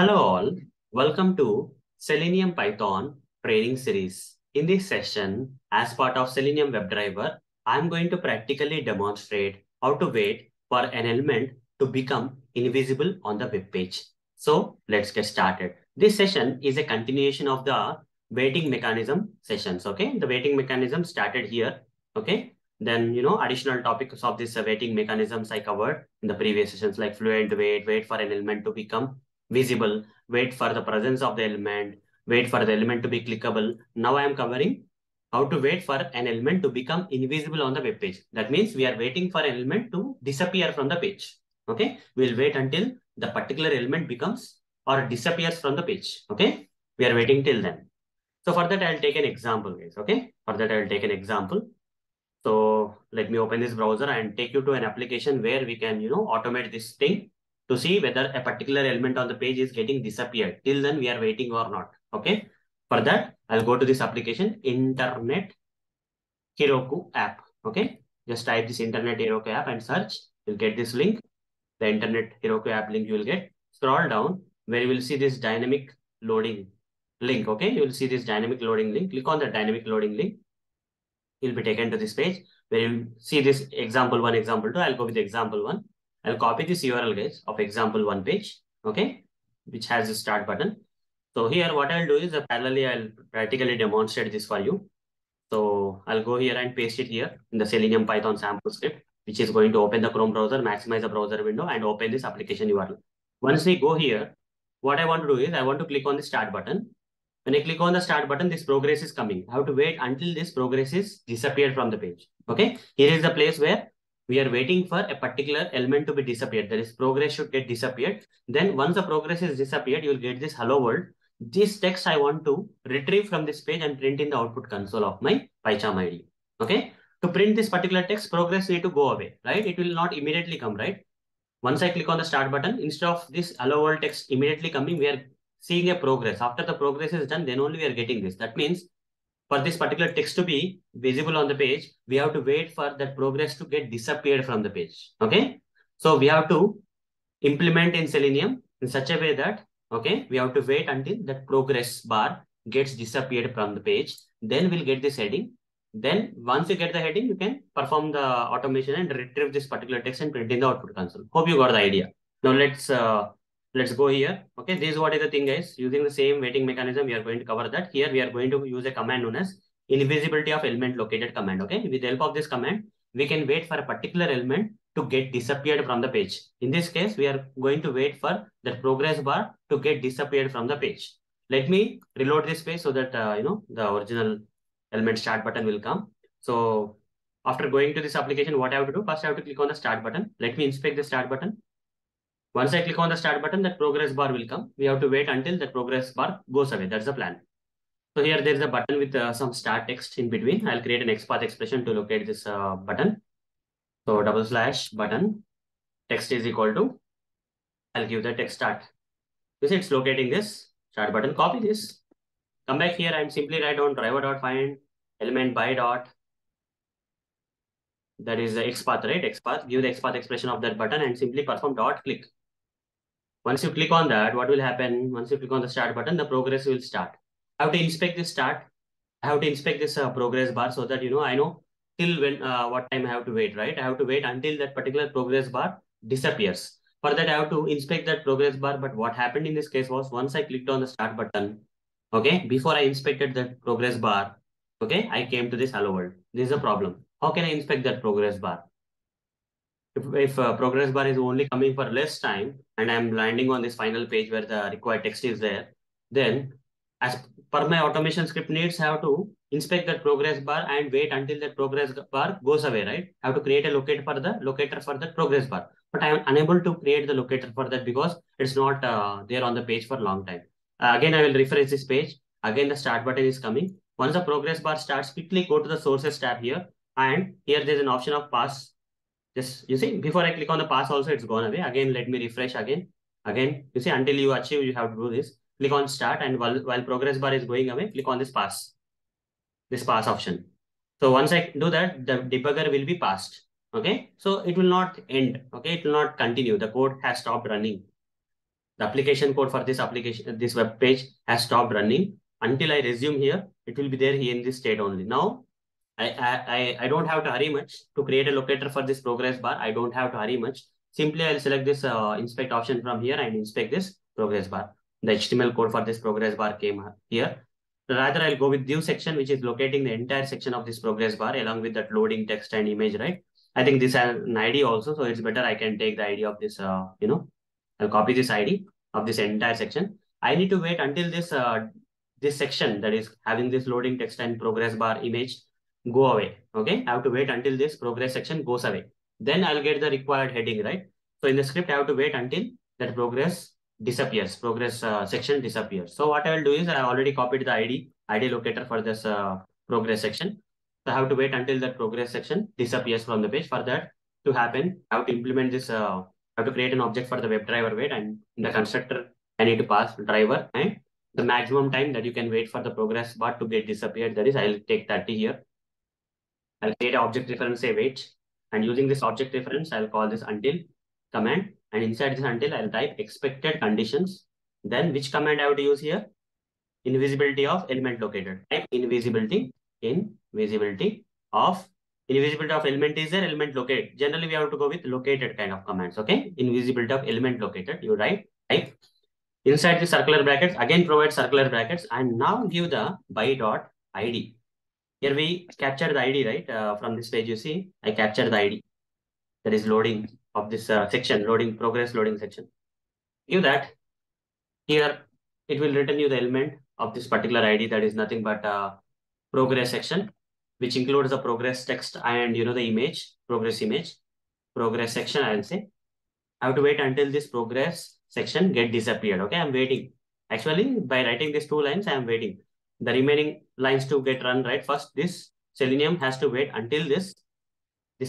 Hello all, welcome to Selenium Python training series. In this session, as part of Selenium WebDriver, I'm going to practically demonstrate how to wait for an element to become invisible on the web page. So let's get started. This session is a continuation of the waiting mechanism sessions, okay? The waiting mechanism started here, okay? Then, additional topics of this waiting mechanisms I covered in the previous sessions like fluent wait, wait for an element to become visible, wait for the presence of the element, wait for the element to be clickable. Now I am covering how to wait for an element to become invisible on the web page. That means we are waiting for an element to disappear from the page. Okay. We'll wait until the particular element becomes or disappears from the page. Okay. We are waiting till then. So for that, I'll take an example, guys. Okay. For that, I'll take an example. So let me open this browser and take you to an application where we can, automate this thing to see whether a particular element on the page is getting disappeared. Till then, we are waiting or not. Okay. For that, I'll go to this application, Internet Herokuapp. Okay. Just type this Internet Herokuapp and search. You'll get this link. The Internet Herokuapp link you will get. Scroll down where you will see this dynamic loading link. Okay. You will see this dynamic loading link. Click on the dynamic loading link. You'll be taken to this page where you'll see this example one, example two. I'll go with example one. I'll copy this URL, guys, of example one page, okay, which has the start button. So here, what I'll do is parallelly, I'll practically demonstrate this for you. So I'll go here and paste it here in the Selenium Python sample script, which is going to open the Chrome browser, maximize the browser window, and open this application URL. Once we go here, what I want to do is I want to click on the start button. When I click on the start button, this progress is coming. I have to wait until this progress is disappeared from the page, okay? Here is the place where we are waiting for a particular element to be disappeared. That is, progress should get disappeared. Then once the progress is disappeared, you'll get this hello world. This text I want to retrieve from this page and print in the output console of my PyCharm ID. Okay. To print this particular text, progress need to go away, right? It will not immediately come, right? Once I click on the start button, instead of this hello world text immediately coming, we are seeing a progress. After the progress is done, then only we are getting this. That means for this particular text to be visible on the page, we have to wait for that progress to get disappeared from the page, okay? So we have to implement in Selenium in such a way that, okay, we have to wait until that progress bar gets disappeared from the page. Then we'll get this heading. Then once you get the heading, you can perform the automation and retrieve this particular text and print in the output console. Hope you got the idea. Now let's go here. Okay, this is what is the thing, guys. Using the same waiting mechanism, we are going to cover that. Here we are going to use a command known as invisibility of element located command. Okay, with the help of this command, we can wait for a particular element to get disappeared from the page. In this case, we are going to wait for the progress bar to get disappeared from the page. Let me reload this page so that the original element start button will come. So after going to this application, what I have to do first, I have to click on the start button. Let me inspect the start button. Once I click on the start button, that progress bar will come. We have to wait until the progress bar goes away. That's the plan. So here there's a button with some star text in between. I'll create an XPath expression to locate this button. So /button text is equal to, I'll give the text start. You see it's locating this start button. Copy this. Come back here and simply write on driver.find element by dot. That is the XPath, right? XPath. Give the XPath expression of that button and simply perform dot click. Once you click on that, what will happen? Once you click on the start button, the progress will start. I have to inspect this start. I have to inspect this progress bar so that, I know till when, what time I have to wait, right? I have to wait until that particular progress bar disappears. For that, I have to inspect that progress bar. But what happened in this case was once I clicked on the start button, okay, before I inspected that progress bar, okay, I came to this hello world. This is a problem. How can I inspect that progress bar? If progress bar is only coming for less time and I'm landing on this final page where the required text is there, then as per my automation script needs, I have to inspect that progress bar and wait until that progress bar goes away, right? I have to create a locator for the progress bar, but I am unable to create the locator for that because it's not there on the page for a long time. Again, I will refresh this page. Again, the start button is coming. Once the progress bar starts, quickly go to the sources tab here. And here there's an option of pass. Just, you see, before I click on the pass also, it's gone away. Again, let me refresh again. Again, you see, until you achieve, you have to do this. Click on start. And while progress bar is going away, click on this pass option. So once I do that, the debugger will be passed. Okay. So it will not end. Okay. It will not continue. The code has stopped running. the application code for this application, this web page has stopped running. Until I resume here, it will be there here in this state only. Now, I don't have to hurry much to create a locator for this progress bar. I don't have to hurry much. Simply, I'll select this inspect option from here and inspect this progress bar. The HTML code for this progress bar came here. Rather, I'll go with view section, which is locating the entire section of this progress bar along with that loading text and image, right? I think this has an ID also, so it's better I can take the ID of this, I'll copy this ID of this entire section. I need to wait until this this section that is having this loading text and progress bar image go away, okay? I have to wait until this progress section goes away. Then I'll get the required heading, right? So in the script, I have to wait until that progress disappears, progress section disappears. So what I will do is I already copied the ID locator for this progress section. So I have to wait until that progress section disappears from the page. For that to happen, I have to implement this, I have to create an object for the WebDriver wait, and in the constructor, I need to pass driver, and the maximum time that you can wait for the progress bar to get disappeared, that is, I'll take 30 here. I'll create an object reference, say wait, and using this object reference, I'll call this until command, and inside this until, I'll type expected conditions. Then which command I would use here? Invisibility of element located. Type invisibility of element is there, element located. Generally, we have to go with located kind of commands, okay? Invisibility of element located, you write, type. Inside the circular brackets, again provide circular brackets, and now give the by.id. Here we capture the ID, right? From this page, you see, I capture the ID. That is loading of this section, loading progress, loading section. Give that. Here, it will return you the element of this particular ID that is nothing but progress section, which includes the progress text and, you know, the image, progress section, I'll say. I have to wait until this progress section get disappeared. Okay, I'm waiting. Actually, by writing these two lines, I'm waiting. The remaining lines to get run, right? First, this Selenium has to wait until this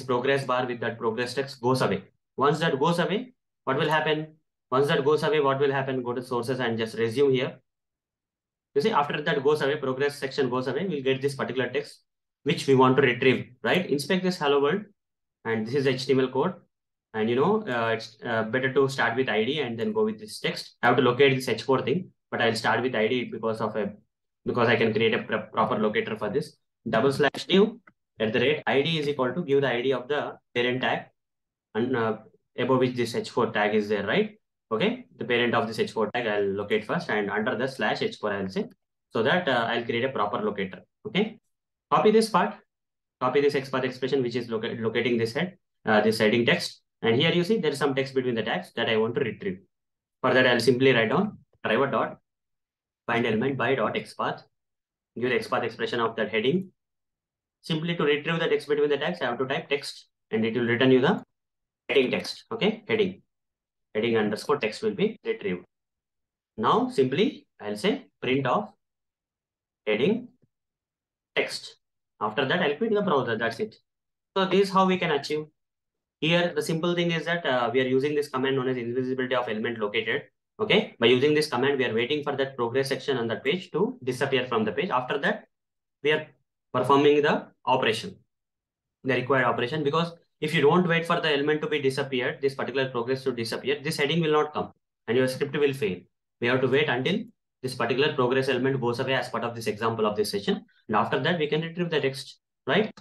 progress bar with that progress text goes away. Once that goes away, what will happen? Once that goes away, what will happen? Go to sources and just resume here. You see, after that goes away, progress section goes away, we'll get this particular text, which we want to retrieve, right? Inspect this hello world, and this is HTML code. And you know, it's better to start with ID and then go with this text. I have to locate this H4 thing, but I'll start with ID because I can create a proper locator for this. /new @ID is equal to, give the ID of the parent tag, and above which this H4 tag is there, right? Okay, the parent of this H4 tag I'll locate first, and under the /H4 I'll say, so that I'll create a proper locator. Okay, copy this part, copy this XPath expression which is locating this head, this heading text. And here you see there is some text between the tags that I want to retrieve. For that, I'll simply write down driver.findElement by.xpath. Give the XPath expression of that heading. Simply to retrieve the text between the tags, I have to type text, and it will return you the heading text. Okay, heading underscore text will be retrieved. Now simply I'll say print of heading text. After that, I'll quit the browser. That's it. So this is how we can achieve. Here, the simple thing is that we are using this command known as invisibility of element located. Okay, by using this command, we are waiting for that progress section on that page to disappear from the page. After that, we are performing the operation, the required operation, because if you don't wait for the element to be disappeared, this particular progress to disappear, this heading will not come and your script will fail. We have to wait until this particular progress element goes away as part of this example of this session. And after that, we can retrieve the text, right?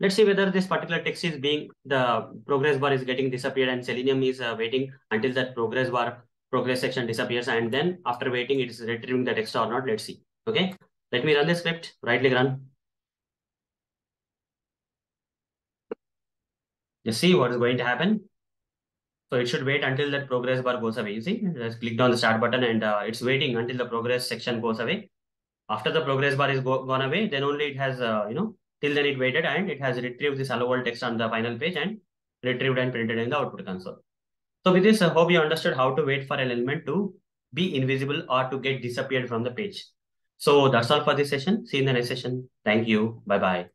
Let's see whether this particular text is the progress bar is getting disappeared, and Selenium is waiting until that progress section disappears. And then after waiting, it is retrieving the text or not. Let's see. Okay. Let me run the script. Right click run. You see what is going to happen. So it should wait until that progress bar goes away. You see, just clicked on the start button, and it's waiting until the progress section goes away. After the progress bar is gone away, then only it has, till then it waited, and it has retrieved this hello world text on the final page and retrieved and printed in the output console. So with this, I hope you understood how to wait for an element to be invisible or to get disappeared from the page. So that's all for this session. See you in the next session. Thank you. Bye-bye.